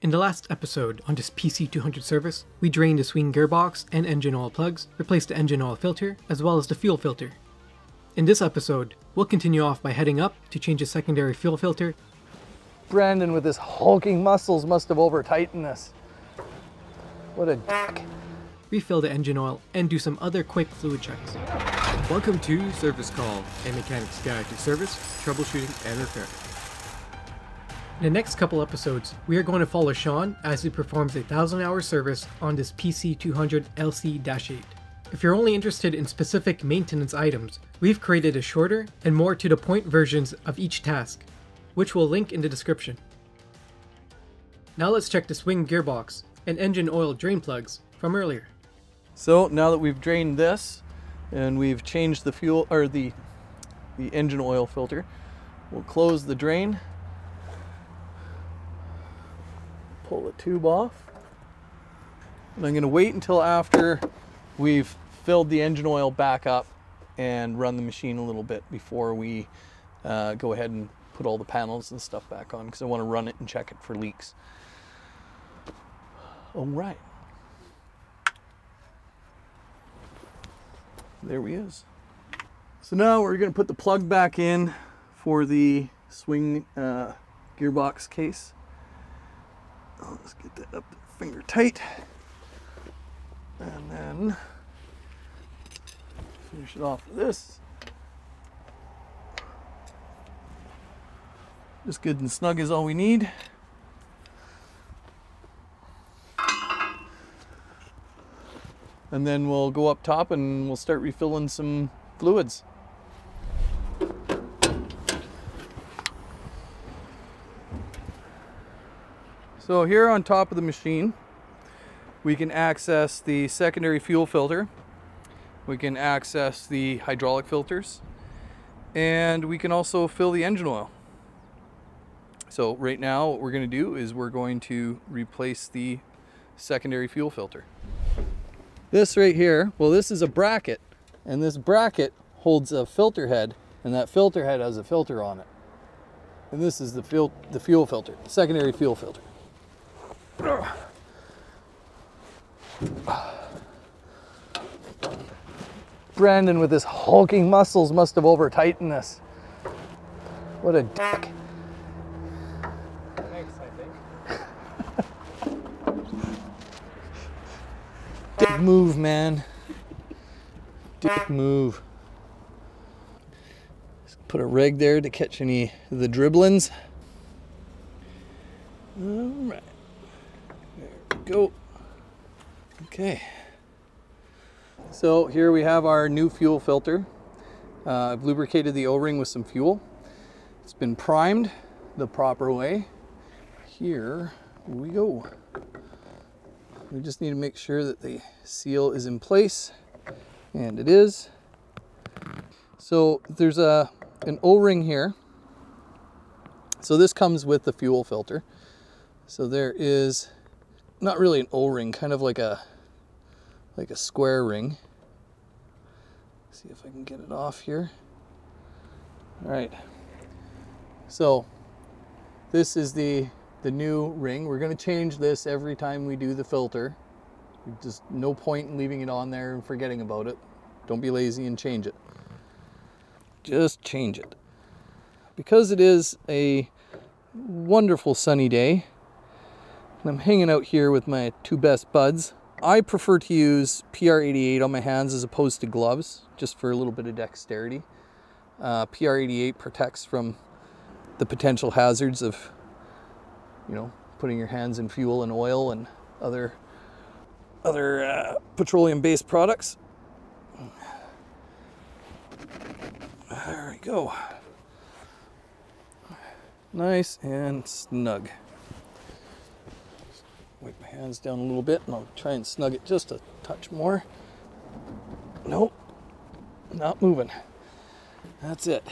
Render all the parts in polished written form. In the last episode on this PC200 service, we drained the swing gearbox and engine oil plugs, replaced the engine oil filter, as well as the fuel filter. In this episode, we'll continue off by heading up to change the secondary fuel filter. Brandon with his hulking muscles must have over-tightened this. What a dick. Refill the engine oil and do some other quick fluid checks. Welcome to Service Call, a mechanic's guide to service, troubleshooting, and repair. In the next couple episodes, we are going to follow Sean as he performs a 1,000-hour service on this PC200 LC-8. If you're only interested in specific maintenance items, we've created a shorter and more to-the-point versions of each task, which we'll link in the description. Now let's check the swing gearbox and engine oil drain plugs from earlier. So now that we've drained this and we've changed the fuel or the engine oil filter, we'll close the drain. Pull the tube off, and I'm going to wait until after we've filled the engine oil back up and run the machine a little bit before we go ahead and put all the panels and stuff back on, because I want to run it and check it for leaks. All right, there we is. So now we're going to put the plug back in for the swing gearbox case. Let's get that up finger tight, and then finish it off with this. Just good and snug is all we need. And then we'll go up top and we'll start refilling some fluids. So here on top of the machine, we can access the secondary fuel filter, we can access the hydraulic filters, and we can also fill the engine oil. So right now what we're going to do is we're going to replace the secondary fuel filter. This right here, well, this is a bracket, and this bracket holds a filter head, and that filter head has a filter on it. And this is the fuel filter, secondary fuel filter. Brandon with his hulking muscles must have over-tightened this. What a dick. Thanks, I think. Dick move, man. Dick move. Just put a reg there to catch any of the dribblings. All right. Go. Okay, so here we have our new fuel filter. I've lubricated the O-ring with some fuel. It's been primed the proper way. Here we go. We just need to make sure that the seal is in place, and it is. So there's an O-ring here. So this comes with the fuel filter. So there is not really an O-ring, kind of like a square ring. Let's see if I can get it off here. All right, so this is the new ring. We're going to change this every time we do the filter. Just no point in leaving it on there and forgetting about it. Don't be lazy and change it. Just change it. Because it is a wonderful sunny day, I'm hanging out here with my two best buds. I prefer to use PR88 on my hands as opposed to gloves, just for a little bit of dexterity. PR88 protects from the potential hazards of, you know, putting your hands in fuel and oil and other petroleum-based products. There we go. Nice and snug. Wipe my hands down a little bit, and I'll try and snug it just a touch more. Nope, not moving. That's it.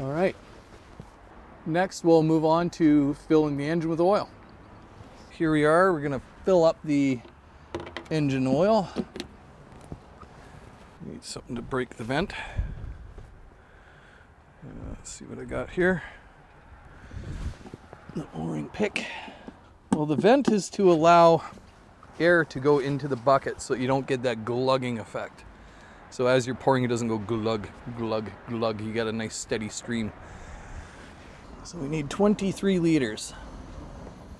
All right. Next, we'll move on to filling the engine with oil. Here we are. We're going to fill up the engine oil. Need something to break the vent. Let's see what I got here. The O-ring pick. Well, the vent is to allow air to go into the bucket so you don't get that glugging effect. So as you're pouring, it doesn't go glug, glug, glug. You got a nice steady stream. So we need 23 liters.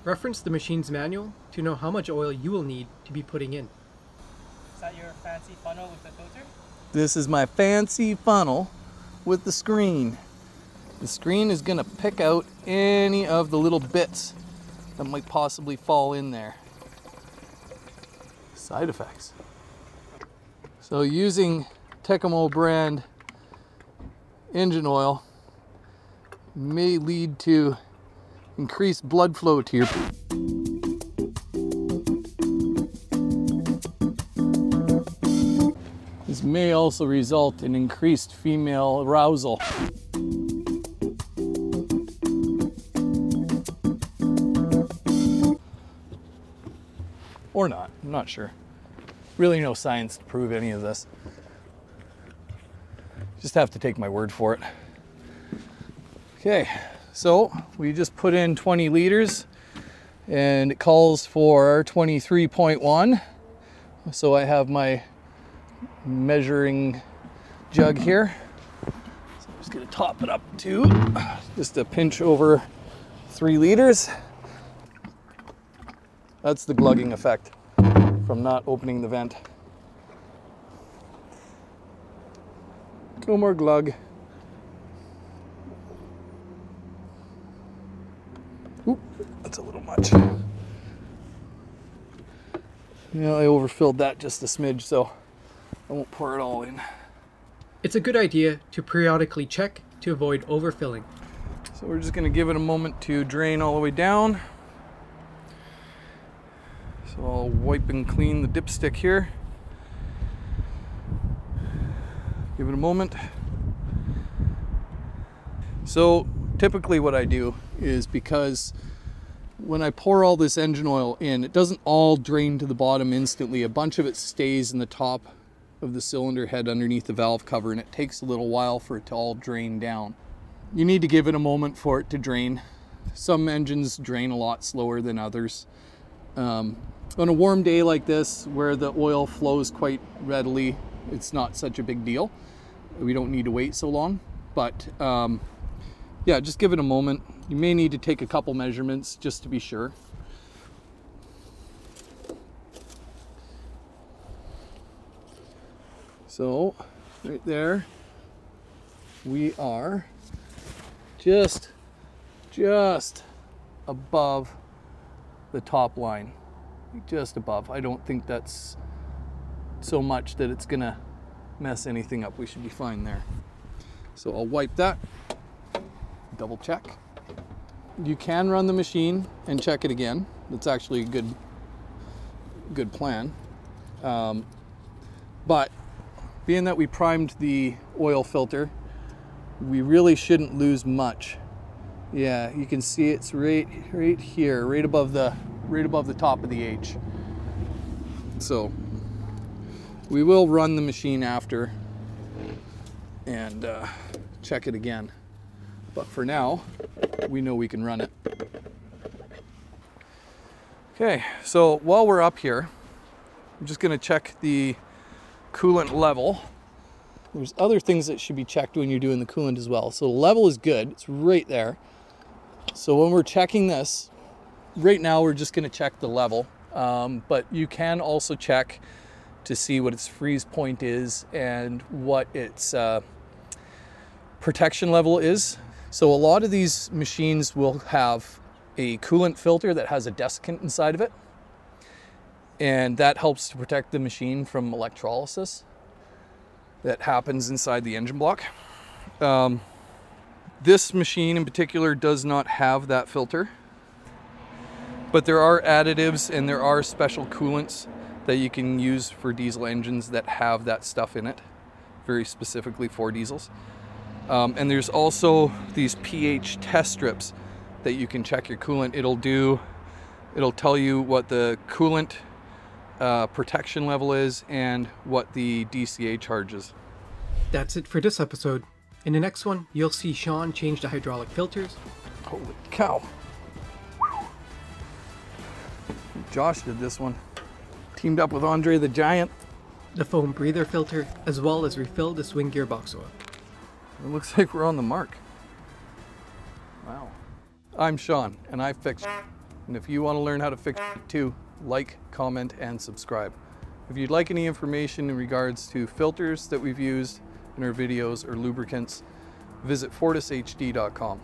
Reference the machine's manual to know how much oil you will need to be putting in. Is that your fancy funnel with the filter? This is my fancy funnel with the screen. The screen is going to pick out any of the little bits that might possibly fall in there. Side effects. So using Tecumel brand engine oil may lead to increased blood flow to your... This may also result in increased female arousal. Or not, I'm not sure. Really no science to prove any of this. Just have to take my word for it. Okay, so we just put in 20 liters and it calls for 23.1. So I have my measuring jug here. So I'm just gonna top it up to just a pinch over 3 liters. That's the glugging effect from not opening the vent. No more glug. Oop, that's a little much. You know, I overfilled that just a smidge, so I won't pour it all in. It's a good idea to periodically check to avoid overfilling. So we're just gonna give it a moment to drain all the way down. So I'll wipe and clean the dipstick here. Give it a moment. So typically what I do is, because when I pour all this engine oil in, it doesn't all drain to the bottom instantly. A bunch of it stays in the top of the cylinder head underneath the valve cover, and it takes a little while for it to all drain down. You need to give it a moment for it to drain. Some engines drain a lot slower than others. On a warm day like this, where the oil flows quite readily, it's not such a big deal. We don't need to wait so long, but yeah, just give it a moment. You may need to take a couple measurements just to be sure. So right there, we are just above the top line, just above. I don't think that's so much that it's gonna mess anything up. We should be fine there. So I'll wipe that, double check. You can run the machine and check it again. That's actually a good plan. But being that we primed the oil filter, we really shouldn't lose much. Yeah, you can see it's right here, right above the top of the H. So we will run the machine after and check it again. But for now, we know we can run it. Okay, so while we're up here, I'm just gonna check the coolant level. There's other things that should be checked when you're doing the coolant as well. So the level is good, it's right there. So when we're checking this, right now we're just gonna check the level, but you can also check to see what its freeze point is and what its protection level is. So a lot of these machines will have a coolant filter that has a desiccant inside of it, and that helps to protect the machine from electrolysis that happens inside the engine block. This machine in particular does not have that filter, but there are additives and there are special coolants that you can use for diesel engines that have that stuff in it, very specifically for diesels. And there's also these pH test strips that you can check your coolant. It'll tell you what the coolant protection level is and what the DCA charge is. That's it for this episode. In the next one, you'll see Sean change the hydraulic filters. Holy cow. Josh did this one. Teamed up with Andre the Giant. The foam breather filter, as well as refill the swing gearbox oil. It looks like we're on the mark. Wow. I'm Sean, and I fix shit. And if you want to learn how to fix shit too, like, comment, and subscribe. If you'd like any information in regards to filters that we've used in our videos or lubricants, visit fortishd.com.